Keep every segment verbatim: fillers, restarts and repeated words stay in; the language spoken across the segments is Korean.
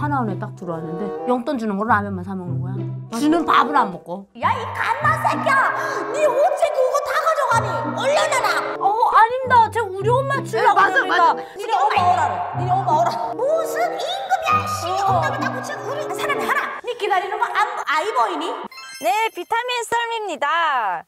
하나원에 딱 들어왔는데 용돈 주는 거로 라면만 사 먹는 거야. 주는 밥을 안 먹고. 야 이 갓난 새끼야! 네 옷에 그거 다 가져가니! 얼른 해라! 어 아닙니다. 제가 우리 엄마 주려고 그럽니다. 니네 엄마 오라래. 니네 엄마 오라. 무슨 임금이야! 씨! 엄마가 다 붙여 우리 사람이 하나! 니 기다리는 거 안 아이 보이니? 네, 비타민 썰미입니다.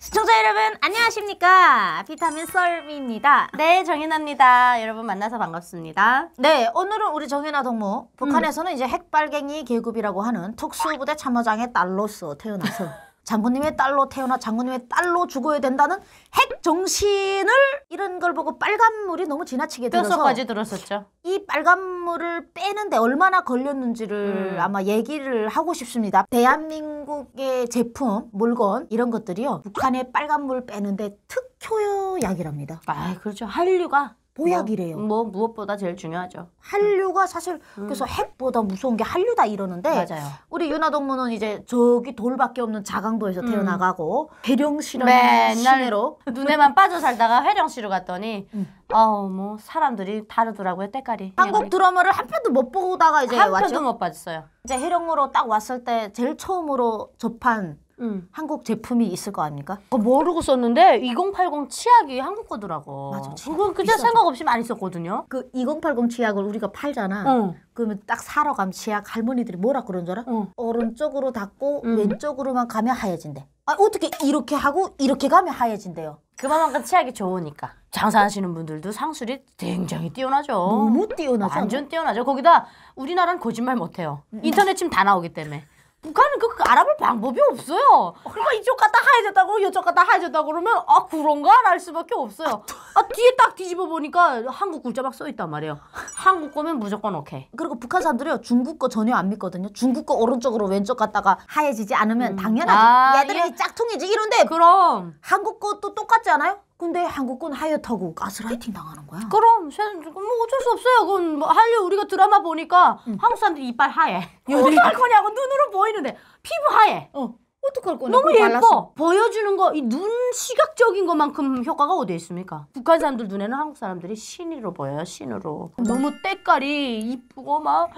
시청자 여러분 안녕하십니까. 비타민 썰미입니다. 네, 정연아입니다. 여러분 만나서 반갑습니다. 네, 오늘은 우리 정연아 동무 북한에서는 음. 이제 핵발갱이 계급이라고 하는 특수부대 참모장의 딸로서 태어나서 장군님의 딸로 태어나 장군님의 딸로 죽어야 된다는 핵정신을 이런 걸 보고 빨간물이 너무 지나치게 들어서 뼛속까지 들었었죠. 이 빨간물을 빼는데 얼마나 걸렸는지를 음. 아마 얘기를 하고 싶습니다. 대한민국의 제품, 물건 이런 것들이요. 북한의 빨간물 빼는데 특효약이랍니다. 아, 그렇죠. 한류가. 보약이래요. 뭐, 뭐 무엇보다 제일 중요하죠. 한류가 사실 음. 그래서 핵보다 무서운 게 한류다 이러는데 맞아요. 우리 유나 동무는 이제 저기 돌밖에 없는 자강도에서 음. 태어나가고 회령시라는 시내로 눈에만 빠져 살다가 회령시로 갔더니 음. 어우 뭐 사람들이 다르더라고요. 때깔이. 한국 드라마를 한 편도 못 보다가 이제 한 왔죠? 한 편도 못 봤어요. 이제 회령으로 딱 왔을 때 제일 처음으로 접한 음. 한국 제품이 있을 거 아닙니까? 어, 모르고 썼는데 이공팔공 치약이 한국 거더라고. 맞아. 그건 그냥 생각 없이 많이 썼거든요. 그 이공팔공 치약을 우리가 팔잖아. 응. 그러면 딱 사러 가면 치약 할머니들이 뭐라 그런 줄 알아? 응. 오른쪽으로 닦고 응. 왼쪽으로만 가면 하얘진대. 아, 어떻게 이렇게 하고 이렇게 가면 하얘진대요. 그만큼 치약이 좋으니까. 장사하시는 분들도 상술이 굉장히 뛰어나죠. 너무 뛰어나죠. 완전 뛰어나죠. 거기다 우리나라는 거짓말 못해요. 인터넷 치면 다 나오기 때문에. 북한은 그거 알아볼 방법이 없어요. 그러니까 이쪽 갔다 하얘졌다고 이쪽 갔다 하얘졌다고 그러면 아 그런가? 알 수밖에 없어요. 아 뒤에 딱 뒤집어 보니까 한국 글자 막 써있단 말이에요. 한국 거면 무조건 오케이. 그리고 북한 사람들이요 중국 거 전혀 안 믿거든요. 중국 거 오른쪽으로 왼쪽 갔다가 하얘지지 않으면 음. 당연하지. 아, 얘들이 예. 짝퉁이지 이런데 그럼 한국 것도 똑같지 않아요? 근데 한국 건 하얗다고 가스라이팅 당하는 거야. 그럼 뭐 어쩔 수 없어요. 그건 뭐 한류 우리가 드라마 보니까 응. 한국 사람들이 이빨 하얘. 어떡할 거냐고 눈으로 보이는데 피부 하얘. 어. 어떡할 거냐고. 너무 예뻐. 발랐어. 보여주는 거 이 눈 시각적인 것만큼 효과가 어디에 있습니까? 북한 사람들 눈에는 한국 사람들이 신으로 보여요. 신으로. 너무 때깔이 이쁘고 막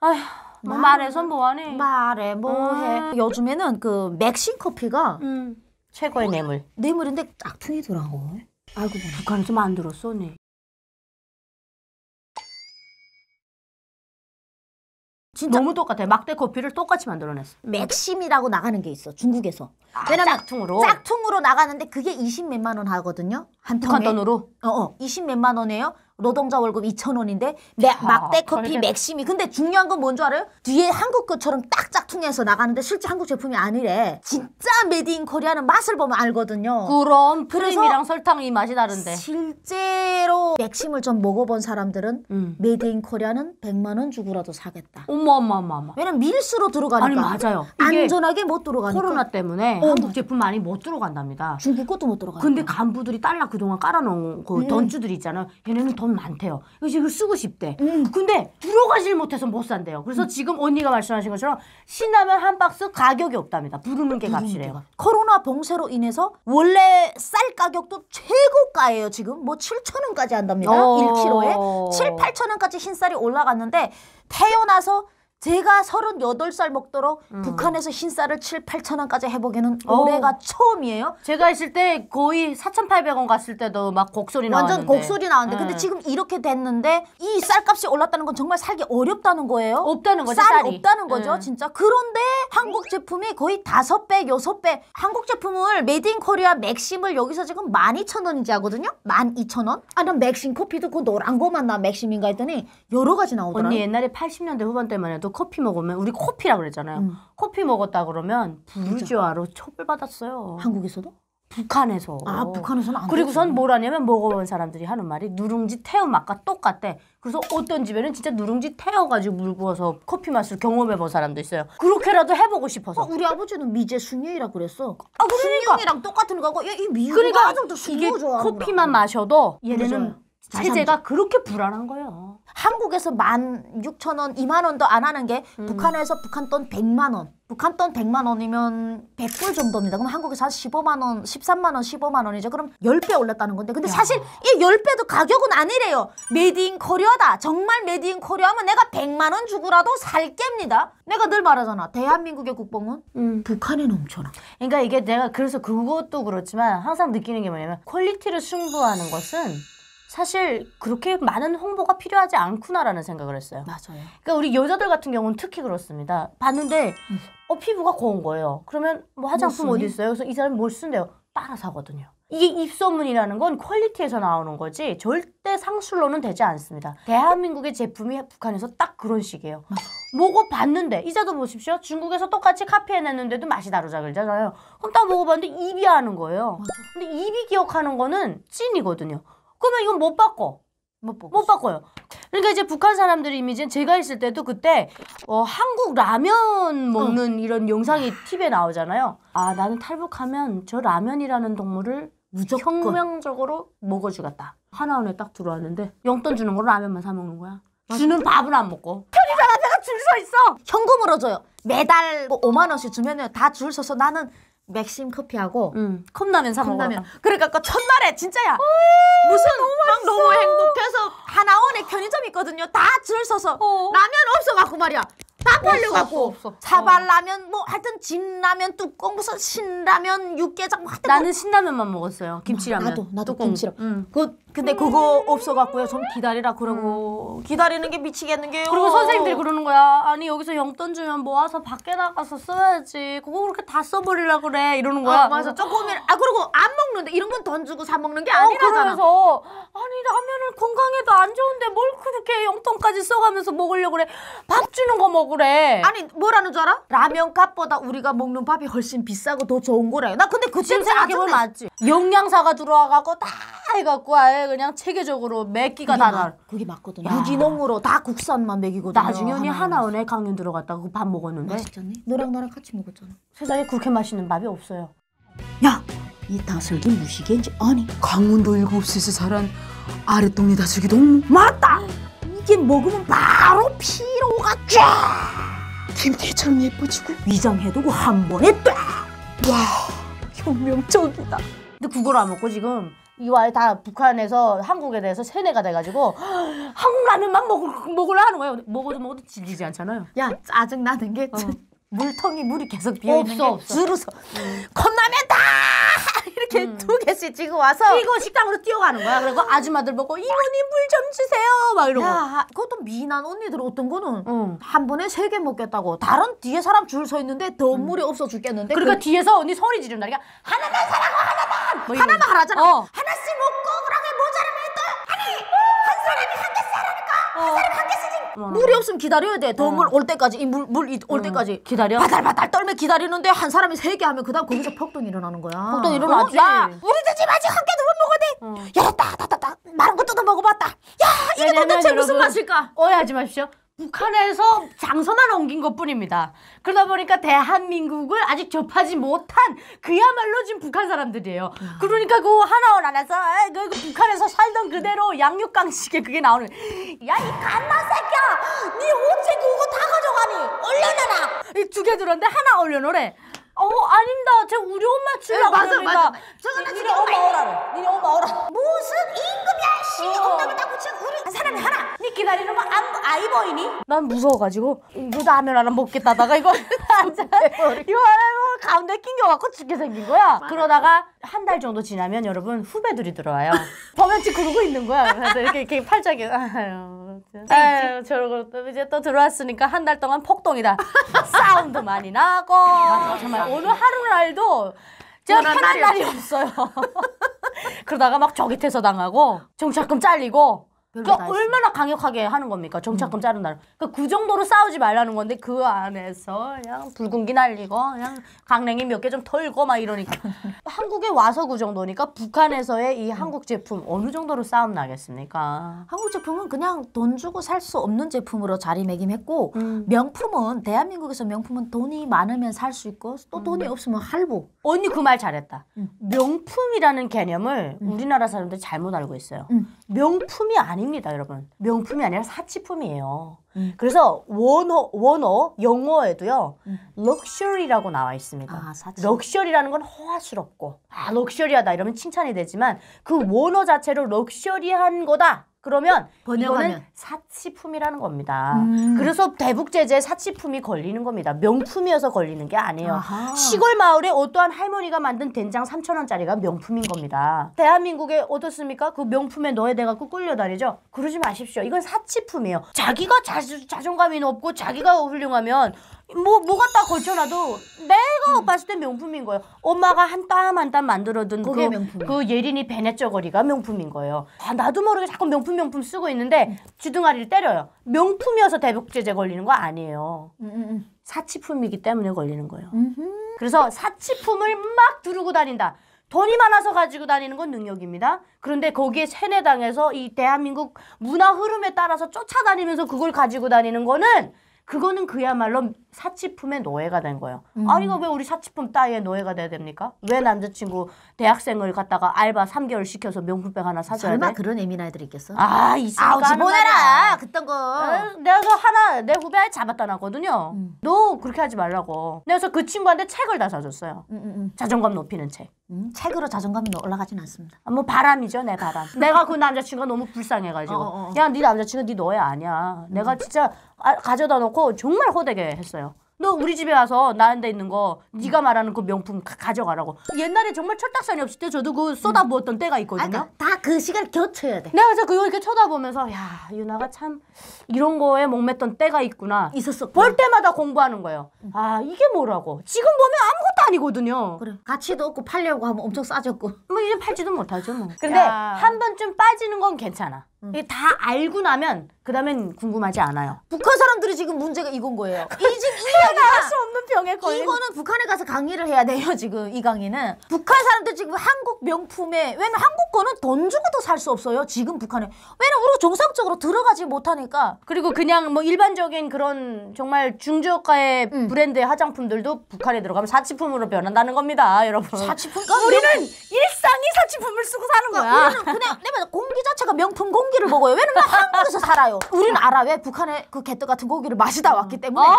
아휴. 뭐 말해서 뭐하니. 말해 뭐해. 음. 요즘에는 그 맥심 커피가 음. 최고의 뇌물. 뇌물인데 짝퉁이더라고. 알고 보니 북한에서 만들었어 언니. 진짜 너무 똑같아. 막대 커피를 똑같이 만들어냈어. 맥심이라고 나가는 게 있어 중국에서. 아, 왜냐면 짝퉁으로. 짝퉁으로 나가는데 그게 이십몇만 원 하거든요. 한 통에. 북한 돈으로? 어어. 이십몇만 원이에요. 노동자 월급 이천 원인데 매, 아, 막대 커피 저렇게... 맥심이. 근데 중요한 건 뭔 줄 알아요? 뒤에 한국 것처럼 딱 짝퉁해서 나가는데 실제 한국 제품이 아니래. 진짜 메이드 인 코리아는 맛을 보면 알거든요. 그럼 크림이랑 설탕 이 맛이 다른데. 실제로 맥심을 좀 먹어본 사람들은 음. 메이드 인 코리아는 백만 원 주고라도 사겠다. 어머어머어머. 왜냐면 밀수로 들어가니까. 아니 맞아요. 안전하게 못 들어가니까. 코로나 때문에 어. 한국 제품 많이 못 들어간답니다. 중국 것도 못 들어가니까. 근데 간부들이 달러 그동안 깔아놓은 그 음. 던주들이 있잖아요. 얘네는 돈 많대요. 그래서 이걸 쓰고 싶대. 음. 근데 들어가질 못해서 못 산대요. 그래서 음. 지금 언니가 말씀하신 것처럼 신라면 한 박스 가격이 없답니다. 부르는 게 값이래요. 값. 코로나 봉쇄로 인해서 원래 쌀 가격도 최고가예요. 지금 뭐 칠천 원까지 한답니다. 일 킬로그램에 칠, 팔천 원까지 흰쌀이 올라갔는데 태어나서 제가 서른여덟 살 먹도록 음. 북한에서 흰쌀을 칠, 팔천 원까지 해보기는 올해가 오. 처음이에요. 제가 있을 때 거의 사천팔백 원 갔을 때도 막 곡소리 나왔는데. 완전 곡소리 나왔는데. 음. 근데 지금 이렇게 됐는데 이 쌀값이 올랐다는 건 정말 살기 어렵다는 거예요. 없다는 거죠. 쌀 쌀이. 없다는 거죠. 음. 진짜. 그런데 한국 제품이 거의 다섯 배, 여섯 배. 한국 제품을 메이드 인 코리아 맥심을 여기서 지금 만 이천 원인지 하거든요. 만 이천 원. 아, 난 맥심 커피도 그 노란 거만 나 맥심인가 했더니 여러 가지 나오더라. 언니 옛날에 팔십 년대 후반 때만 해도 커피 먹으면 우리 커피라고 그랬잖아요. 음. 커피 먹었다 그러면 부르주아로 처벌받았어요. 한국에서도? 북한에서. 아, 북한에서는 안. 그리고선 뭐라냐면 먹어본 사람들이 하는 말이 누룽지 태운 맛과 똑같대. 그래서 어떤 집에는 진짜 누룽지 태워가지고 물 부어서 커피 맛을 경험해본 사람도 있어요. 그렇게라도 해보고 싶어서. 어, 우리 아버지는 미제 숭늉이라 그랬어. 아, 그러니까. 숭늉이랑 똑같은 거고. 야, 이 미국은 아직도 숭늉 좋아하는구나. 이게 커피만 마셔도 얘네는 체제가 그렇게 불안한 거예요. 한국에서 만 육천 원, 이만 원도 안 하는 게 음. 북한에서 북한 돈 백만 원. 북한 돈 백만 원이면 백 불 정도입니다. 그럼 한국에서 한 십오만 원, 십삼만 원, 십오만 원이죠. 그럼 열 배 올랐다는 건데. 근데 야. 사실 이 열 배도 가격은 아니래요. 메이드 인 코리아다. 정말 메이드 인 코리아면 내가 백만 원 주고라도 살깹니다. 내가 늘 말하잖아. 대한민국의 국뽕은 음. 북한에 넘쳐나. 그러니까 이게 내가 그래서 그것도 그렇지만 항상 느끼는 게 뭐냐면 퀄리티를 승부하는 것은 사실 그렇게 많은 홍보가 필요하지 않구나라는 생각을 했어요. 맞아요. 그러니까 우리 여자들 같은 경우는 특히 그렇습니다. 봤는데 음. 어 피부가 고운 거예요. 그러면 뭐 화장품 어디 있어요? 그래서 이 사람이 뭘 쓴대요? 따라 사거든요. 이게 입소문이라는 건 퀄리티에서 나오는 거지 절대 상술로는 되지 않습니다. 대한민국의 제품이 북한에서 딱 그런 식이에요. 먹어봤는데 이자도 보십시오. 중국에서 똑같이 카피해냈는데도 맛이 다르자 그러잖아요. 그럼 딱 먹어봤는데 입이 하는 거예요. 맞아. 근데 입이 기억하는 거는 찐이거든요. 그러면 이건 못 바꿔. 못, 못 바꿔요. 그러니까 이제 북한 사람들의 이미지는 제가 있을 때도 그때 어, 한국 라면 먹는 응. 이런 영상이 티비에 나오잖아요. 아 나는 탈북하면 저 라면이라는 동물을 무조건 혁명적으로 먹어주겠다. 하나원에 딱 들어왔는데 용돈 주는 거로 라면만 사 먹는 거야. 주는 밥을 안 먹고. 편의점 앞에가 줄 서 있어. 현금으로 줘요. 매달 오만 원씩 주면 다 줄 서서 나는 맥심 커피하고 음. 컵라면 사 먹어요. 그러니까 그 첫날에 진짜야 무슨 너무, 너무 행복해서 하나원에 편의점 있거든요. 다 줄 서서 어. 라면 없어 갖고 말이야. 다 팔려갖고 사발라면 뭐 하여튼 진라면 뚜껑 무슨 신라면 육개장 뭐 하여튼 나는 뭐. 신라면만 먹었어요. 김치라면. 나도 나도 뚜껑. 김치라면. 음. 그, 근데 그거 없어갖고요. 좀 기다리라 그러고 음. 기다리는 게 미치겠는 게요. 그리고 선생님들이 그러는 거야. 아니 여기서 용돈 주면 모아서 밖에 나가서 써야지. 그거 그렇게 다 써버리려고 그래 이러는 거야. 아, 맞아. 조금이 아 그리고 안 먹는데 이런 건 돈 주고 사 먹는 게 아니라잖아. 어, 그래서 아니 라면은 건강에도 안 좋은데 뭘 그렇게 용돈까지 써가면서 먹으려고 그래. 밥 주는 거 먹으 그래. 아니 뭐라는 줄 알아? 라면 값보다 우리가 먹는 밥이 훨씬 비싸고 더 좋은 거래. 나 근데 그쯤 생각해보면 맞지. 영양사가 들어와갖고 다 해갖고 아예 그냥 체계적으로 먹기가 다 나. 그게 맞거든요. 유기농으로 다 국산만 먹이거든요. 나중에 언니 하나은행 강연 들어갔다가 그 밥 먹었는데 맛있잖니? 너랑 나랑 같이 먹었잖아. 세상에 그렇게 맛있는 밥이 없어요. 야! 이 다슬기 무식인지 아니 강원도 일곱 시에서 자란 아랫동네 다슬기 너무 맛있다! 이게 먹으면 바로 피로가 쫙 김태처럼 예뻐지고 위장 해두고 한 번에 딱 와 혁명적이다. 근데 그걸 안 먹고 지금 이와 다 북한에서 한국에 대해서 세뇌가 돼가지고 한국 라면 막 먹을, 먹으려 하는 거예요. 먹어도 먹어도 질리지 않잖아요. 야 짜증나는 게 어. 물통이 물이 계속 비어있는 게 없어. 줄어서 음. 컵라면 다 이렇게 음. 두 개씩 지고 와서 그리고 식당으로 뛰어가는 거야. 그리고 아줌마들 보고 이모님 물 좀 주세요 막 이러고. 야, 그것도 미난 언니들 어떤 거는 음. 한 번에 세 개 먹겠다고. 다른 뒤에 사람 줄 서 있는데 더 음. 물이 없어 죽겠는데 그러니까 그... 뒤에서 언니 소리 지른다. 그러니까 하나만 사라고 하나만 뭐 하나만 하라잖아. 어. 하나씩 먹고 그러게 모자라면 또 아니 한 사람이 한 개씩 하라니까 어. 한 사람이 한 개씩 어. 물이 없으면 기다려야 돼. 더운 어. 물 올 때까지 이 물 물 올 어. 때까지 기다려. 바달바달 떨며 기다리는데 한 사람이 세 개 하면 그다음 거기서 폭동 일어나는 거야. 폭동 일어나지. 어, 야, 우리도 지금 아직 한 개도 못 먹어야 돼. 어. 야, 따따따 마른 거 뜯어 먹어봤다. 야, 이게 도대체 무슨 맛일까? 오해하지 마십시오. 북한에서 장소만 옮긴 것뿐입니다. 그러다 보니까 대한민국을 아직 접하지 못한 그야말로 지금 북한 사람들이에요. 그러니까 그 하나원 안에서 그 북한에서 살던 그대로 양육강식에 그게 나오는 야 이 갓난 새끼야! 니 어째 그거 다 가져가니? 올려놔라! 이 두 개 들었는데 하나 올려놓으래. 어 아닙니다. 제가 우리 엄마 주려고 합니다. 맞아 맞아. 저거는 니네 엄마 오라래. 니네 엄마 오라. 무슨 임금이야 씨. 엄마를 딱 붙이고 우리 사람이 하나. 니 기다리는 거 아무 아이 보이니? 난 무서워가지고 이거 라면 하나 먹겠다다가 이거 이거 가운데 낑겨갖고 죽게 생긴 거야. 그러다가 한 달 정도 지나면 여러분 후배들이 들어와요. 범연치 그러고 있는 거야. 그래서 이렇게 이렇게 팔짝이 아유 아유 저러고 또 이제 또 들어왔으니까 한 달 동안 폭동이다. 사운드 많이 나고 맞아, 정말. 오늘 하루날도 제가 편한 날이 없어요. 그러다가 막 저기 퇴소 당하고 정착금 잘리고 그러니까 얼마나 강력하게 하는 겁니까? 정착금 음. 자른 날. 그러니까 그 정도로 싸우지 말라는 건데 그 안에서 그냥 붉은기 날리고 그냥 강냉이 몇 개 좀 털고 막 이러니까 한국에 와서 그 정도니까 북한에서의 이 한국 제품 어느 정도로 싸움 나겠습니까? 한국 제품은 그냥 돈 주고 살 수 없는 제품으로 자리매김했고 음. 명품은 대한민국에서 명품은 돈이 많으면 살 수 있고 또 돈이 음. 없으면 할부. 언니 그 말 잘했다. 음. 명품이라는 개념을 음. 우리나라 사람들이 잘못 알고 있어요. 음. 명품이 아닙니다, 여러분. 명품이 아니라 사치품이에요. 음. 그래서 원어, 원어 영어에도요, 음. 럭셔리라고 나와 있습니다. 아, 사치. 럭셔리라는 건 허화스럽고, 아, 럭셔리하다 이러면 칭찬이 되지만, 그 원어 자체로 럭셔리한 거다. 그러면 번역하면. 이거는 사치품이라는 겁니다. 음. 그래서 대북제재에 사치품이 걸리는 겁니다. 명품이어서 걸리는 게 아니에요. 아하. 시골 마을에 어떠한 할머니가 만든 된장 삼천 원짜리가 명품인 겁니다. 대한민국에 어떻습니까? 그 명품에 넣어야 돼갖고 끌려다니죠? 그러지 마십시오. 이건 사치품이에요. 자기가 자, 자존감이 높고 자기가 훌륭하면 뭐, 뭐가 다 걸쳐놔도 내가 음. 봤을 때 명품인 거예요. 엄마가 한 땀 한 땀 만들어둔 그게 그, 명품. 그 예린이 배냇저고리가 명품인 거예요. 아, 나도 모르게 자꾸 명품 명품 쓰고 있는데 음. 주둥아리를 때려요. 명품이어서 대북제재 걸리는 거 아니에요. 음, 음. 사치품이기 때문에 걸리는 거예요. 음흠. 그래서 사치품을 막 두르고 다닌다. 돈이 많아서 가지고 다니는 건 능력입니다. 그런데 거기에 세뇌당해서 이 대한민국 문화 흐름에 따라서 쫓아다니면서 그걸 가지고 다니는 거는 그거는 그야말로 사치품의 노예가 된 거예요. 음. 아니, 이거 왜 우리 사치품 따위의 노예가 돼야 됩니까? 왜 남자친구 대학생을 갖다가 알바 삼 개월 시켜서 명품백 하나 사줘야 설마 돼? 설마 그런 예민한 애들이 있겠어? 아, 있으니까 집어내라! 그딴 거. 아, 내가 하나 내 후배 잡았다 나거든요. 음. 너 그렇게 하지 말라고. 그래서 그 친구한테 책을 다 사줬어요. 음, 음, 음. 자존감 높이는 책. 음, 책으로 자존감이 올라가진 않습니다. 아, 뭐 바람이죠, 내 바람. 내가 그 남자친구가 너무 불쌍해가지고 어, 어, 어. 야, 네 남자친구 네 너야 아니야. 음. 내가 진짜 아, 가져다 놓고 정말 호되게 했어요. 너 우리 집에 와서 나한테 있는 거 네가 말하는 그 명품 가, 가져가라고. 옛날에 정말 철딱선이 없을 때 저도 그 쏟아부었던 때가 있거든요. 다 그 시간을 겹쳐야 돼. 내가 그래서 그걸 이렇게 쳐다보면서 야, 유나가 참 이런 거에 목맸던 때가 있구나. 있었어. 볼 때마다 공부하는 거예요. 응. 아, 이게 뭐라고. 지금 보면 아무것도 아니거든요. 그래. 가치도 없고 팔려고 하면 엄청 싸졌고. 뭐 이제 팔지도 못하죠 뭐. 근데 야. 한 번쯤 빠지는 건 괜찮아. 음. 이게 다 알고 나면 그 다음엔 궁금하지 않아요. 북한 사람들이 지금 문제가 이건 거예요. 이 지금 이야기가 수 없는 병에 걸린 이거는 북한에 가서 강의를 해야 돼요. 지금 이 강의는 북한 사람들 지금 한국 명품에 왜냐면 한국 거는 돈 주고도 살 수 없어요. 지금 북한에 왜냐면 우리가 정상적으로 들어가지 못하니까. 그리고 그냥 뭐 일반적인 그런 정말 중저가의 음. 브랜드의 화장품들도 북한에 들어가면 사치품으로 변한다는 겁니다, 여러분. 사치품? 그러니까 우리는 명품. 일상이 사치품을 쓰고 사는 거야. 우리는 그냥 내면 공기 자체가 명품 공기. 고기를 먹어요. 왜냐면 한국에서 살아요. 우린 알아. 왜 북한의 그 개떡 같은 고기를 마시다 왔기 때문에. 아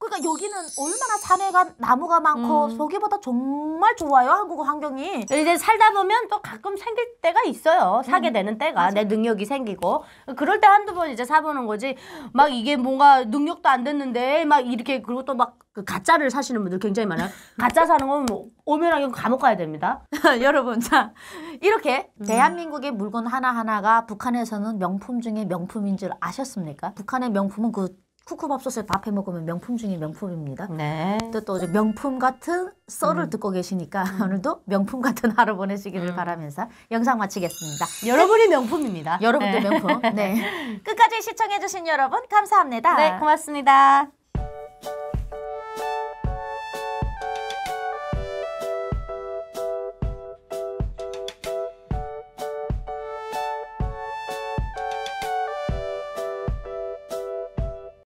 그러니까 여기는 얼마나 산에가 나무가 많고 음. 저기보다 정말 좋아요. 한국 환경이. 이제 살다 보면 또 가끔 생길 때가 있어요. 사게 음. 되는 때가. 맞아. 내 능력이 생기고. 그럴 때 한두 번 이제 사보는 거지. 막 이게 뭔가 능력도 안 됐는데 막 이렇게 그리고 또 막 그 가짜를 사시는 분들 굉장히 많아요. 가짜 사는 건 뭐 오면하게 감옥 가야 됩니다. 여러분, 자 이렇게 음. 대한민국의 물건 하나하나가 북한에서는 명품 중에 명품인 줄 아셨습니까? 북한의 명품은 그 쿠쿠밥솥에 밥 해먹으면 명품 중에 명품입니다. 네. 또, 또 명품 같은 썰을 음. 듣고 계시니까 음. 오늘도 명품 같은 하루 보내시기를 음. 바라면서 영상 마치겠습니다. 여러분이 명품입니다. 여러분도 네. 명품. 네. 끝까지 시청해주신 여러분 감사합니다. 네, 고맙습니다.